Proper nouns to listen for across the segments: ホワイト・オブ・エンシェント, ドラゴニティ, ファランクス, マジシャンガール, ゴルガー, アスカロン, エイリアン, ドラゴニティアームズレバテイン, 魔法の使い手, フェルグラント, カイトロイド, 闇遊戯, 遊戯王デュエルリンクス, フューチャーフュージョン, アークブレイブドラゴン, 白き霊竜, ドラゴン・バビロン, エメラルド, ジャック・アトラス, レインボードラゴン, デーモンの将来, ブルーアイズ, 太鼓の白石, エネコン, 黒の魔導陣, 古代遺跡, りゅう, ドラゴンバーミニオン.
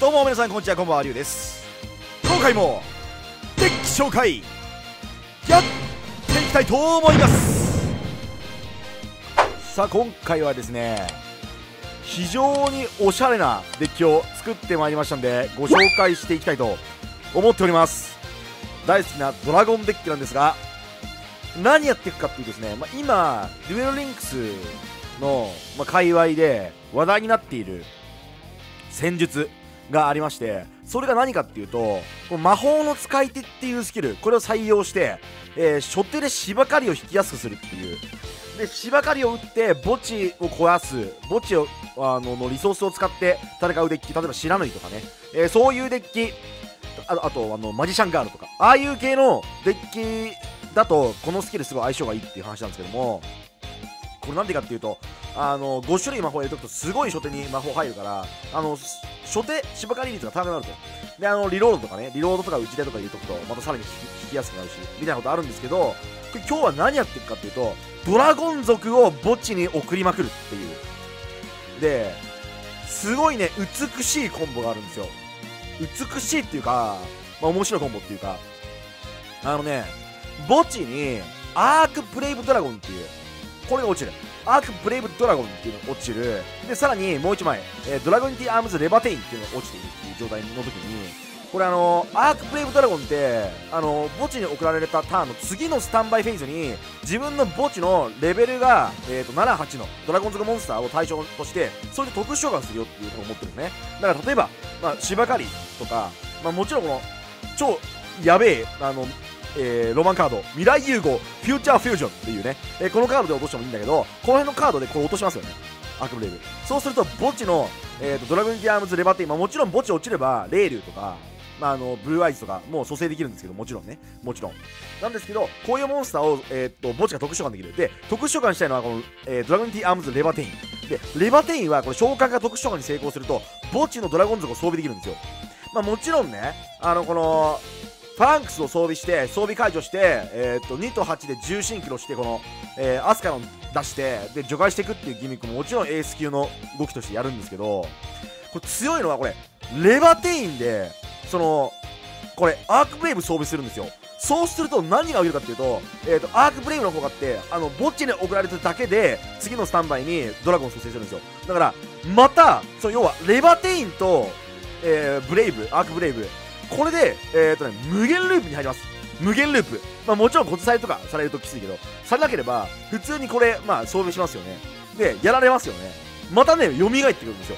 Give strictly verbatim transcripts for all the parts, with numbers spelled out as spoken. どうも皆さんこんにちは、こんばんは、りゅうです。今回もデッキ紹介やっていきたいと思います。さあ今回はですね、非常におしゃれなデッキを作ってまいりましたんで、ご紹介していきたいと思っております。大好きなドラゴンデッキなんですが、何やっていくかっていうですね、まあ、今デュエルリンクスの、まあ、界隈で話題になっている戦術がありまして、それが何かっていうと、この魔法の使い手っていうスキル、これを採用して、えー、初手で芝刈りを引きやすくするっていうで、芝刈りを打って墓地を壊す、墓地をあののリソースを使って戦うデッキ、例えば知らぬいとかね、えー、そういうデッキ、あ, あとあのマジシャンガールとか、ああいう系のデッキだとこのスキルすごい相性がいいっていう話なんですけども、これなんでかっていうと、あのご種類魔法を入れておくとすごい初手に魔法入るから、あの初手芝刈り率が高くなると。で、あのリロードとかね、リロードとか打ち手とか入れておくとまたさらに引きやすくなるしみたいなことあるんですけど、今日は何やっていくかっていうと、ドラゴン族を墓地に送りまくるっていう、ですごいね、美しいコンボがあるんですよ。美しいっていうか、まあ、面白いコンボっていうか、あのね、墓地にアークブレイブドラゴンっていう、これが落ちるアークブレイブドラゴンっていうのが落ちる。でさらにもういちまい、えー、ドラゴニティアームズレバテインっていうのが落ちているっていう状態の時に、これあのー、アークブレイブドラゴンってあのー、墓地に送られたターンの次のスタンバイフェーズに自分の墓地のレベルが、えー、となな、はちのドラゴン族モンスターを対象として、それで特殊召喚するよっていうことを持ってるんですね。だから例えば、まあ、芝刈りとか、まあ、もちろんこの超やべえあの、えー、ロマンカード未来融合フューチャーフュージョンっていうね、えー、このカードで落としてもいいんだけど、この辺のカードでこう落としますよね、アークブレイブ。そうすると墓地の、えー、とドラゴニティアームズレバテイン、まあ、もちろん墓地落ちれば霊竜とか、まあ、あのブルーアイズとかもう蘇生できるんですけど、もちろんね、もちろんなんですけど、こういうモンスターを、えー、っと墓地が特殊召喚できる。で特殊召喚したいのはこの、えー、ドラゴニティアームズレバテインで、レバテインはこれ召喚が特殊召喚に成功すると墓地のドラゴン族を装備できるんですよ。まあ、もちろんね、あのこのファンクスを装備して装備解除して、えー、っとにとはちで重心キロしてこの、えー、アスカロン出してで除外していくっていうギミックももちろんエース級の動きとしてやるんですけど、これ強いのはこれレバテインで、そのこれアークブレイブ装備するんですよ。そうすると何が起きるかっていうと、えー、とアークブレイブの効果ってあの墓地に送られてるだけで次のスタンバイにドラゴンを蘇生するんですよ。だからまたその要はレバテインと、えー、ブレイブアークブレイブ、これで、えーとね、無限ループに入ります。無限ループ、まあ、もちろんコツされとかされるときついけど、されなければ普通にこれ、まあ、装備しますよね。でやられますよね。またね蘇ってくるんですよ、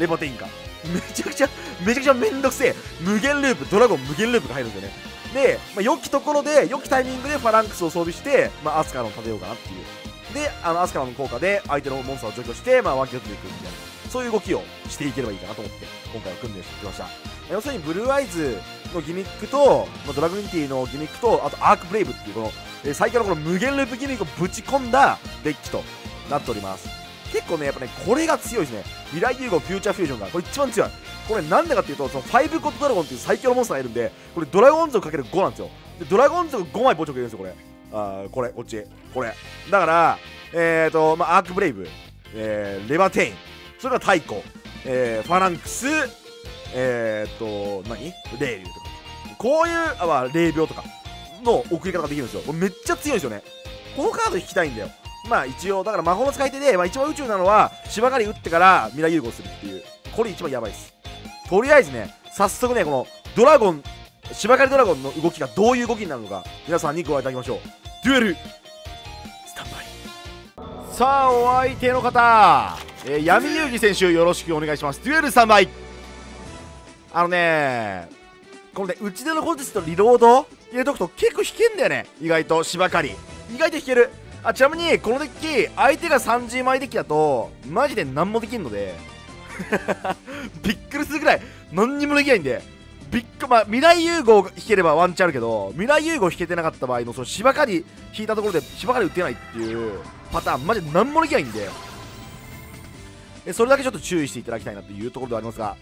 レバテインが。めちゃくちゃめちゃくちゃめんどくせえ無限ループ、ドラゴン無限ループが入るんですよね。で、まあ、良きところで良きタイミングでファランクスを装備して、まあ、アスカロン立てようかなっていう。であのアスカロンの効果で相手のモンスターを除去して、まあ、ワンキル取っていくみたいな、そういう動きをしていければいいかなと思って今回は訓練してきました。要するにブルーアイズのギミックと、まあ、ドラゴニティのギミックと、あとアークブレイブっていうこの、えー、最強のこの無限ループギミックをぶち込んだデッキとなっております。結構ね、やっぱね、これが強いですね。未来融合フューチャーフュージョンが、これ一番強い。これなんでかっていうと、そのごコットドラゴンっていう最強のモンスターがいるんで、これドラゴン族 かけるご なんですよ。で、ドラゴン族ごまい墓地を入れるんですよ、これ。あー、これ、こっち、これ。だから、えーと、まあ、アークブレイブ、えー、レバテイン、それから太鼓、えー、ファランクス、えーと、何？霊竜とか。こういう、あ、まあ、霊廟とかの送り方ができるんですよ。これめっちゃ強いんですよね。このカード引きたいんだよ。まあ一応だから魔法の使い手で、まあ、一番宇宙なのは芝刈り打ってから未来融合するっていう、これ一番やばいです。とりあえずね、早速ね、このドラゴン芝刈りドラゴンの動きがどういう動きになるのか皆さんにご覧いただきましょう。デュエルスタンバイ。さあお相手の方、えー、闇遊戯選手よろしくお願いします。デュエルスタンバイ。あのね、このね打ち手のコンテストリロード入れとくと結構引けんだよね、意外と。芝刈り意外と引ける。あ、ちなみにこのデッキ相手がさんじゅうまいデッキだとマジで何もできんのでびっくりするくらい何にもできないんで、びっく、まあ、未来融合引ければワンチャンあるけど、未来融合引けてなかった場合のその芝刈り引いたところで芝刈り打てないっていうパターンマジで何もできないんで、それだけちょっと注意していただきたいなというところではありますが、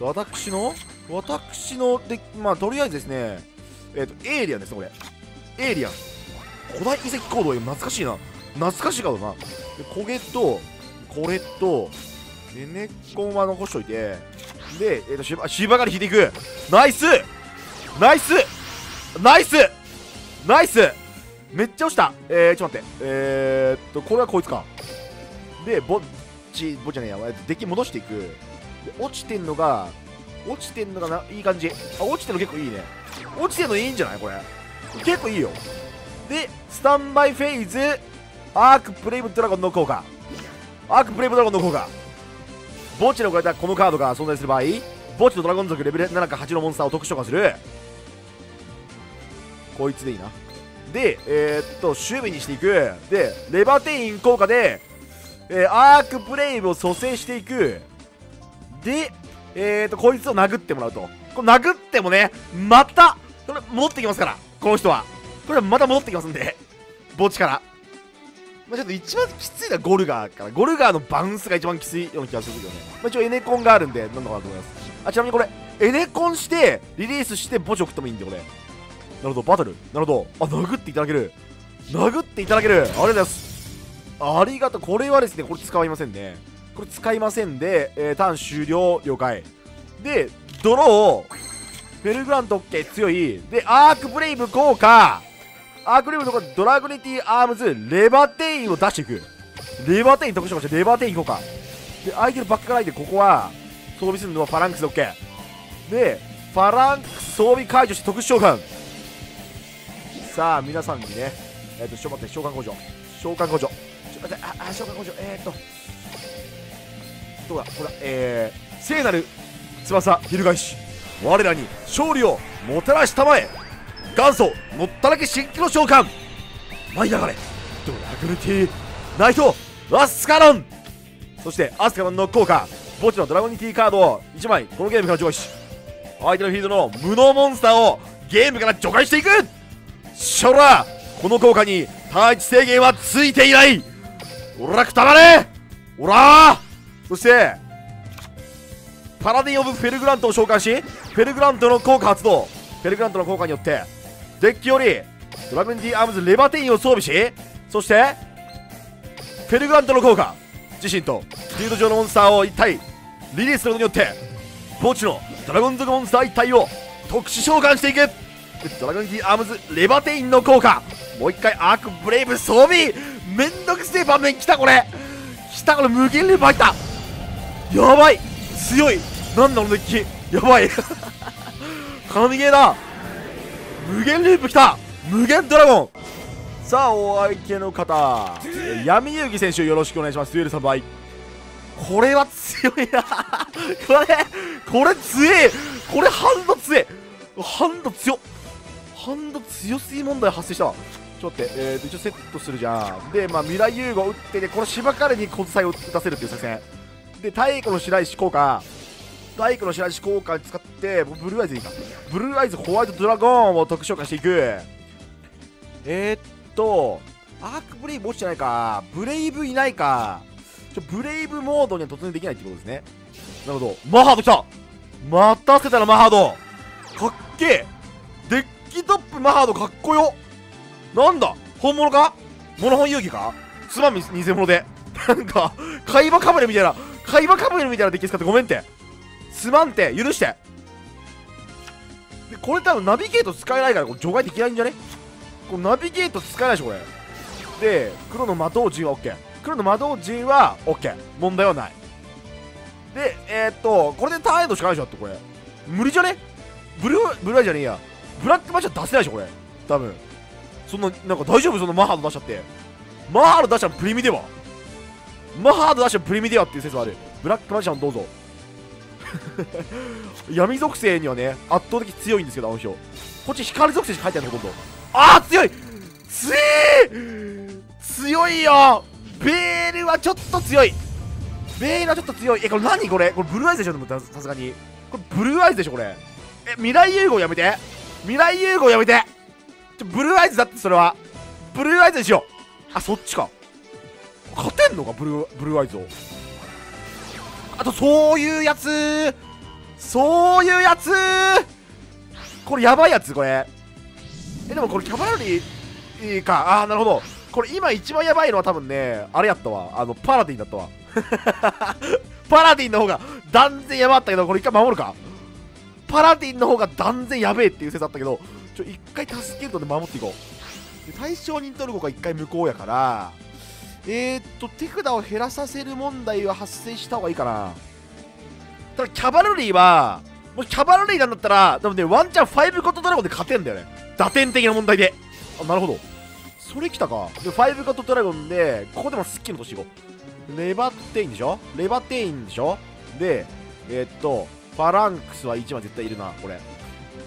私の私のデッキ、まあとりあえずですね、えっとエイリアンですね、これエイリアン古代遺跡行動、懐かしいな、懐かしいかもな。で、これとこれとエネコンは残しといて、で、えっと、しば、しばがり引いていく。ナイスナイスナイスナイスめっちゃ落ちた。えー、ちょっと待って。えー、っと、これはこいつか。で、ぼっち、ぼっちじゃねえや。デッキ戻していく。で落ちてんのが、落ちてんのがないい感じ。あ、落ちてんの結構いいね。落ちてんのいいんじゃないこれ。結構いいよ。で、スタンバイフェーズ、アークブレイブドラゴンの効果。アークブレイブドラゴンの効果。墓地の置かれたこのカードが存在する場合、墓地のドラゴン族レベルななかはちのモンスターを特殊召喚する。こいつでいいな。で、えー、っと、守備にしていく。で、レバテイン効果で、えー、アークブレイブを蘇生していく。で、えー、っと、こいつを殴ってもらうと。これ殴ってもね、また、これ戻ってきますから、この人は。これまた戻ってきますんで、墓地から。まあちょっと一番きついのはゴルガーから、ゴルガーのバウンスが一番きついような気がするけどね。まあ、一応エネコンがあるんで、なんだかなと思います。あ、ちなみにこれ、エネコンして、リリースして、墓地送ってもいいんで、これ。なるほど、バトル。なるほど。あ、殴っていただける。殴っていただける。ありがとうございます。ありがとう。これはですね、これ使いませんね。これ使いませんで、えー、ターン終了、了解。で、ドロー、フェルグラント OK、強い。で、アークブレイブ効果。アークレブとかドラグネティアームズ、レバテインを出していく。レバテイン特殊化して、レバテインいこうか。で、相手のバックからいて、ここは、装備するのはファランクスで OK。で、ファランクス装備解除して特殊召喚。さあ、皆さんにね、えっと、ちょっと待って、召喚工場。召喚工場。ちょっと待って、あ、あ召喚工場。えー、っと、どうだ、ほら、えー、聖なる翼、翻し、我らに勝利をもたらしたまえ。元祖のったらけ新規の召喚舞い上がれドラグルティナイトアスカロン。そしてアスカロンの効果、墓地のドラゴニティカードをいちまいこのゲームから除外し、相手のフィールドの無能モンスターをゲームから除外していく。しょら、この効果に対地制限はついていない。おらくたまれおらー。そしてパラディン・オブ・フェルグラントを召喚し、フェルグラントの効果発動。フェルグラントの効果によってデッキよりドラグネティアームズレバテインを装備し、そしてフェルグラントの効果、自身とフィールド上のモンスターを一体リリースすることによって墓地のドラゴン族モンスター一体を特殊召喚していく。ドラグネティアームズレバテインの効果、もう一回アークブレイブ装備。めんどくせえ場面来たこれ、来たこれ、無限ループ入った。やばい、強い、なんだこのデッキ、やばい神ゲーだ。無限ループ来た、無限ドラゴン。さあお相手の方、闇遊戯選手よろしくお願いします。デュエルさんばい。これは強いなこれこれ強え、これハンド強え、ハンド強っ、ハンド強すぎ問題発生した。ちょっと待って、えー、一応セットするじゃん。で、まあ、未来融合打ってて、この芝刈りに小伝いを打たせるっていう作戦で、太鼓の白石効果、太鼓の白石効果使って、ブルーアイズいいか、ブルーアイズホワイトドラゴンを特殊召喚していく。えー、っとアークブレイブ落ちてないか、ブレイブいないか、ちょブレイブモードには突入できないってことですね。なるほど、マハード来た、また捨てたらマハードかっけー、デッキトップマハードかっこよ。なんだ本物か、モノホン遊戯か、つまみ偽物でなんか会話カブレみたいな、会話カブレみたいなデッキ使ってごめんって、すまんて、許して。でこれ多分ナビゲート使えないから、これ除外できないんじゃね、これナビゲート使えないでしょこれで。黒の魔導陣は OK、 黒の魔導陣は OK、 問題はない。でえー、っとこれでターンエンドしかないでしょって、これ無理じゃね、ブルーブルーじゃねえや、ブラックマッチは出せないでしょこれ多分。そんななんか大丈夫、そのマハード出しちゃって、マハード出しちゃプリミティバ、マハード出しちゃプリミティバっていう説はある。ブラックマッチャンどうぞ闇属性にはね圧倒的強いんですけど、あの人こっち光属性しか入ってないのほとんど。ああ強い、強い強いよ。ベールはちょっと強い、ベールはちょっと強い。えこれ何これ、これブルーアイズでしょ、でもさすがにこれブルーアイズでしょこれ。え未来融合やめて、未来融合やめて、ちょブルーアイズだって、それはブルーアイズでしょ。あそっちか、勝てんのかブルー、ブルーアイズを。あとそういうやつ、そういうやつ、これやばいやつこれ。えでもこれキャバラリーか、あーなるほど。これ今一番やばいのは多分ねあれやったわ、あのパラディンだったわパラディンの方が断然やばかったけど、これ一回守るか。パラディンの方が断然やべえっていう説あったけど、ちょ一回助けるとで守っていこう。で対象人トルコが一回無効やから、えー、っと手札を減らさせる問題は発生した方がいいかな。ただキャバルリーはもしキャバルリーなんだったら多分ね、ワンチャンごゴッドドラゴンで勝てんだよね、打点的な問題で。あ、なるほど、それ来たか。でごゴッドドラゴンでここでもスッキリの年いこう。レバテインでしょ、レバテインでしょ。でえー、っとファランクスはいちまい絶対いるなこれ。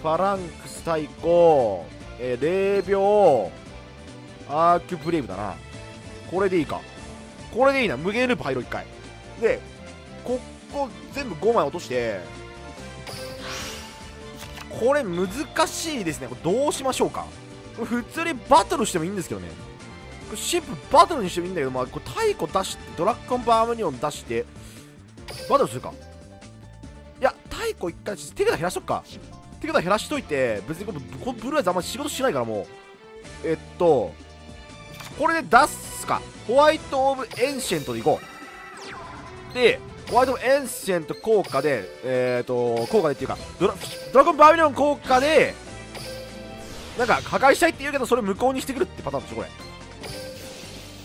ファランクス対抗、えー、れいびょうアークブレイブだな。これでいいか、これでいいな。無限ループ入ろういっかいで、ここ全部ごまい落として、これ難しいですね。これどうしましょうか。普通にバトルしてもいいんですけどね、シップバトルにしてもいいんだけど、まあこれ太鼓出して、ドラッグオンバームニオン出してバトルするか。いや太鼓いっかい手札減らしとくか。手札減らしといて、別にこのブルーアイズあんまり仕事しないからもう、えっとこれで出すか。ホワイト・オブ・エンシェントでいこう。でホワイト・オブ・エンシェント効果で、えっと効果でっていうかドラ、ドラゴン・バビロン効果でなんか破壊したいって言うけど、それ無効にしてくるってパターンでしょこれ。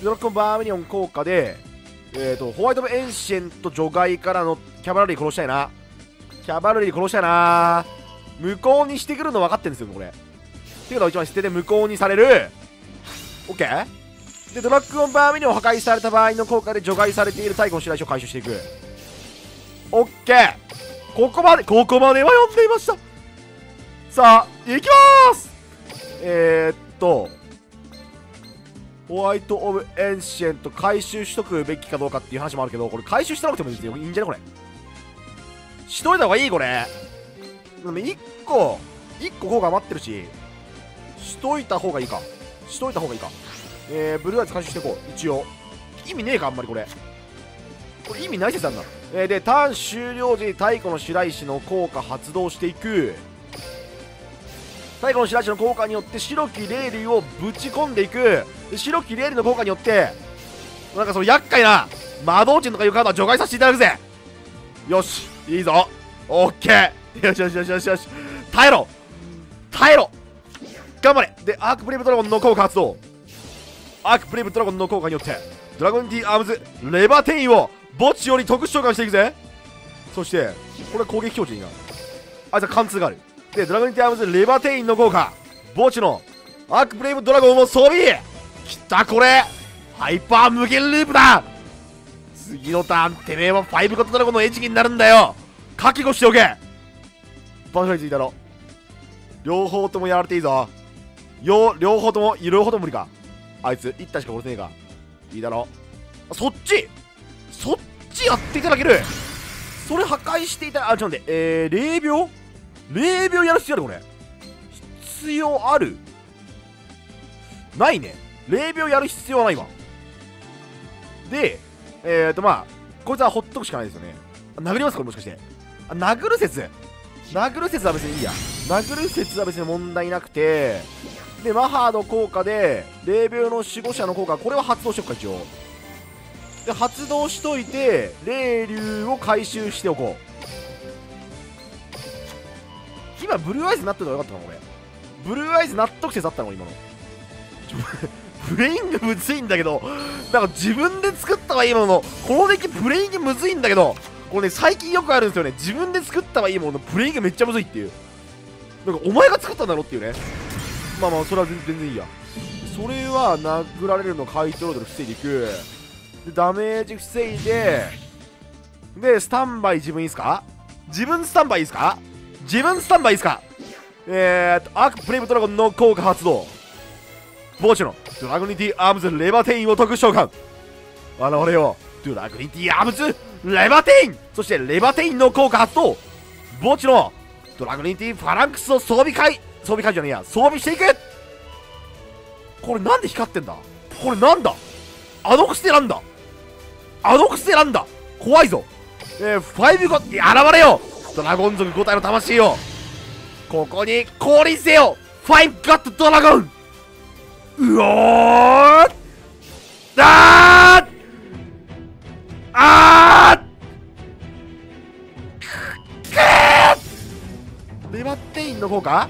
ドラゴンバーミニオン効果で、えーとホワイト・オブ・エンシェント除外からのキャバルリー殺したいな。キャバルリー殺したいな。無効にしてくるの分かってるんですよこれ。っていうのを一番捨てて無効にされる。 OK でドラゴンバーミニオン破壊された場合の効果で除外されている太鼓の白石を回収していく。 OK、 ここまでここまでは読んでいました。さあいきまーす。えー、っとホワイト・オブ・エンシェント回収しとくべきかどうかっていう話もあるけど、これ回収してなくてもいいんじゃないこれ。しといた方がいいこれ。いっこいっこ効果余ってるし、しといた方がいいか。しといた方がいいか。えー、ブルーアイズ回収していこう。一応意味ねえかあんまりこれ。これ意味ない説なんだ。えー、でターン終了時に太鼓の白石の効果発動していく。太鼓の白石の効果によって白き霊竜をぶち込んでいく。白き霊竜の効果によってなんかその厄介な魔導陣とかいうカードは除外させていただくぜ。よしいいぞ。オッケー、よしよしよしよしよし、耐えろ耐えろ頑張れ。でアークブレイブドラゴンの効果発動。アークブレイブドラゴンの効果によってドラゴンディアームズレバーテインを墓地より特殊召喚していくぜ。そしてこれ攻撃表示いいなあいつは貫通がある。でドラゴンティアームズレバテインの効果、墓地のアークブレイブドラゴンを装備。きたこれハイパー無限ループだ。次のターンてめえはごゴッドドラゴンの餌食になるんだよ、覚悟しておけ。場所についたろ、両方ともやられていいぞ。よ両方とも両方とも無理か。あいついち体しか殺せねえか。いいだろ、そっちそっちやっていただける。それ破壊していたら、あちょっと待って、えーれいびょうれいびょうやる必要あるこれ。必要あるないね。れいびょうやる必要はないわ。でえっ、ー、とまあこいつはほっとくしかないですよね。殴りますこれもしかして。あ殴る説殴る説は別にいいや。殴る説は別に問題なくて、でマハード効果でれいびょうの守護者の効果、これは発動しとくか一応。で発動しといて霊竜を回収しておこう。今ブルーアイズになってるのがよかったなこれ。ブルーアイズ納得説あったの今のブレイングむずいんだけど、なんか自分で作ったはいいもののこのデッキブレイングむずいんだけど、これね最近よくあるんですよね。自分で作ったはいいもののブレイングめっちゃむずいっていう、なんかお前が作ったんだろっていうね。まあまあそれは全然いいや。それは殴られるのを買い取るのを防いでいく。でダメージ防いで、でスタンバイ自分いいですか、自分スタンバイいいですか、自分スタンバイいいですか。えーっとアークブレイブドラゴンの効果発動、墓地のドラゴニティアームズレバテインを特殊召喚。現れよドラゴニティアームズレバテイン。そしてレバテインの効果発動、墓地のドラゴニティファランクスを装備解装備解じゃねえや装備していく。これなんで光ってんだこれ。なんだあの癖なんだあの癖なんだ、怖いぞ。えーごゴッド現れよドラゴン族ごたいの魂をここに降臨せよごゴッドドラゴン。うおーあーあーの効果、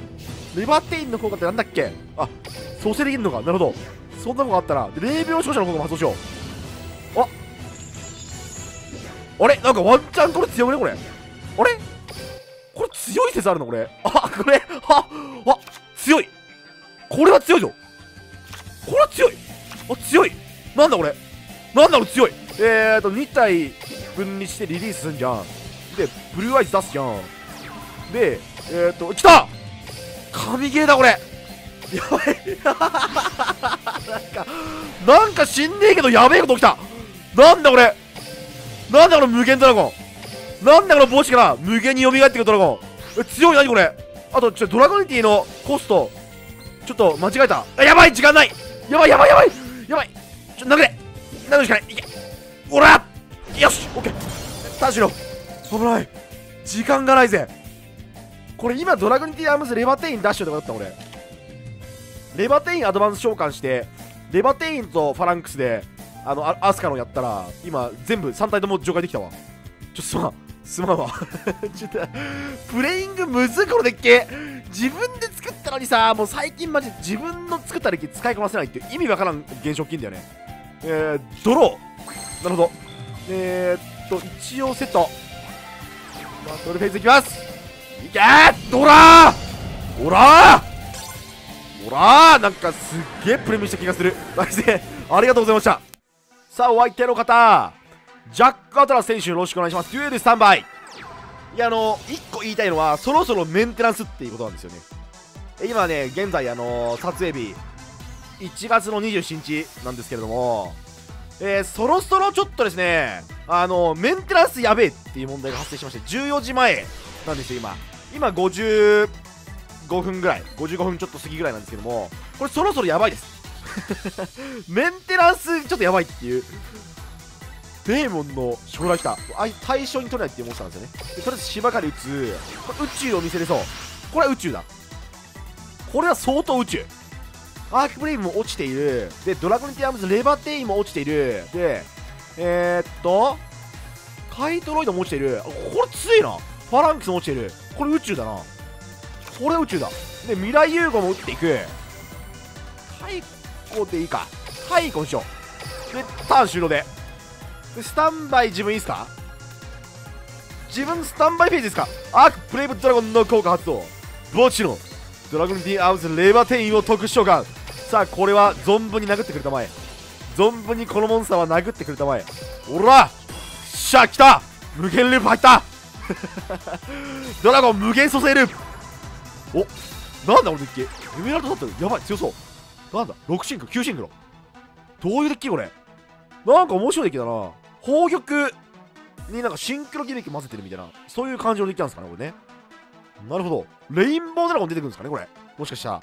リバテインの効果ってなんだっけ。あ、蘇生できるのか。なるほど、そんなのがあったられいびょう照射の効果も発動しよう。ああれ、なんかワンチャンこれ強くね、これ。あれこれ強い説あるのこれ。あ、これ、あ、あ、強い。これは強いぞ。これは強い。あ、強い。なんだこれ。なんだこれ強い。えーと、にたいぶんにしてリリースすんじゃん。で、ブルーアイズ出すじゃん。で、えーと、来た！神ゲーだこれ。やばい。なんか、なんか死んねえけどやべえこと起きた。なんだこれ。なんだこの無限ドラゴン。なんだこの帽子から無限に蘇ってくるドラゴン。え、強い、なにこれ。あと、ちょ、ドラゴニティのコスト、ちょっと間違えた。あ、やばい、時間ない。やばい、やばい、やばい。やばい。ちょ、殴れ。殴るしかない。いけ。おら！よし、オッケー。タジロ。危ない。時間がないぜ。これ今、ドラゴニティアームズレバテイン出しようってことだった、俺。レバテインアドバンス召喚して、レバテインとファランクスで、あの、アスカロンやったら、今、全部さんたいとも除外できたわ。ちょ、すまん。すまんわ。ちょっと、プレイングむずい、このデッキ。自分で作ったのにさ、もう最近マジ自分の作ったデッキ使いこなせないって意味わからん現象起きんだよね。えー、ドロー。なるほど。えーっと、一応セット。バトルフェイズいきます。いけー！ドラー！オラー！オラー！なんかすっげえプレミアした気がする。大勢、ありがとうございました。さあ、お相手の方、ジャック・アトラス選手よろしくお願いします。デュエルスタンバイ。いや、あの、一個言いたいのは、そろそろメンテナンスっていうことなんですよね。今ね、現在、あの、撮影日、いちがつのにじゅうしちにちなんですけれども、えー、そろそろちょっとですね、あの、メンテナンスやべえっていう問題が発生しまして、じゅうよじまえなんですよ、今。今、ごじゅうごふんぐらい、ごじゅうごふんちょっと過ぎぐらいなんですけども、これそろそろやばいです。メンテナンスちょっとやばいっていう。デーモンの将来来た。対象に取れないっていうモンスターなんですよね。でとりあえず芝刈り打つ。これ宇宙を見せれそう。これは宇宙だ。これは相当宇宙。アークブレイブも落ちている。で、ドラゴニティアームズレバテインも落ちている。で、えー、っと、カイトロイドも落ちている。これ強いな。ファランクスも落ちている。これ宇宙だな。これ宇宙だ。で、未来融合も打っていく。はい。こうでいいか。はい、こんにちは。で、ターン終了で。で、スタンバイ自分いいですか？自分スタンバイページですか？アークブレイブドラゴンの効果発動。墓地のドラゴンディアウズレバテインを特殊召喚。さあ、これは存分に殴ってくれたまえ。存分にこのモンスターは殴ってくれたまえ。おら！しゃ、来た！無限ループ入った！ドラゴン無限蘇生ループ。お、なんだ俺のデッキ。エメラルドだったらやばい、強そう。なんだろくシンクロきゅうシンクロ、どういうデッキこれ。なんか面白いデッキだな。宝玉になんかシンクロ技力混ぜてるみたいな、そういう感じのデッキなんですかねこれね。なるほど、レインボードラゴン出てくるんですかねこれ、もしかしたら。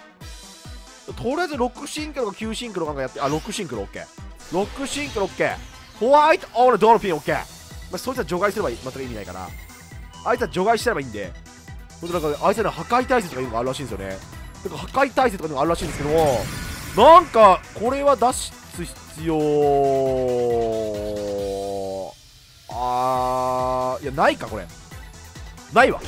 とりあえずろくシンクロかきゅうシンクロなんかやって、あ、ろくシンクロ OK、 ろくシンクロ OK、 ホワイトオールドルフィン OK、まあ、そいつは除外すれば全く意味ないから、あいつは除外しちゃえばいいんで。ほんとなんかあいつらの破壊耐性とかいうのがあるらしいんですよね。なんか破壊耐性とかいうのがあるらしいんですけども、なんかこれは出す必要、あー、いやないかこれ、ないわ。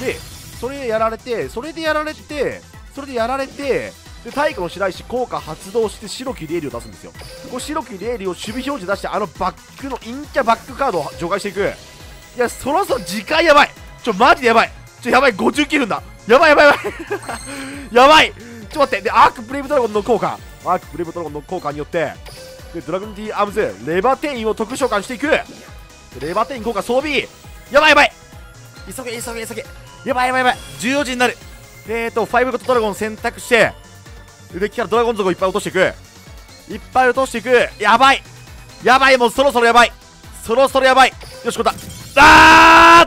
でそれでやられて、それでやられて、それでやられて、で太鼓の白石効果発動して白きレーリを出すんですよ。これ白きレーリを守備表示出して、あのバックの陰キャバックカードを除外していく。いや、そろそろ時間やばい、ちょマジでやばい、ちょやばい、ごじゅうきゅうふんだ、やばいやばいやばいやばい、ちょっと待って。で、アークブレイブドラゴンの効果、アークブレイブドラゴンの効果によって、でドラゴンディアームズレバテインを特殊召喚していく。レバテイン効果装備、やばいやばい、急げ急げ急げ、やばいやばいやばい、じゅうよじになる。えーとファイブゴッドドラゴン選択して、デッキからドラゴン族をいっぱい落としていく、いっぱい落としていく。やばいやばい、もうそろそろやばい、そろそろやばい。よし、こった。あ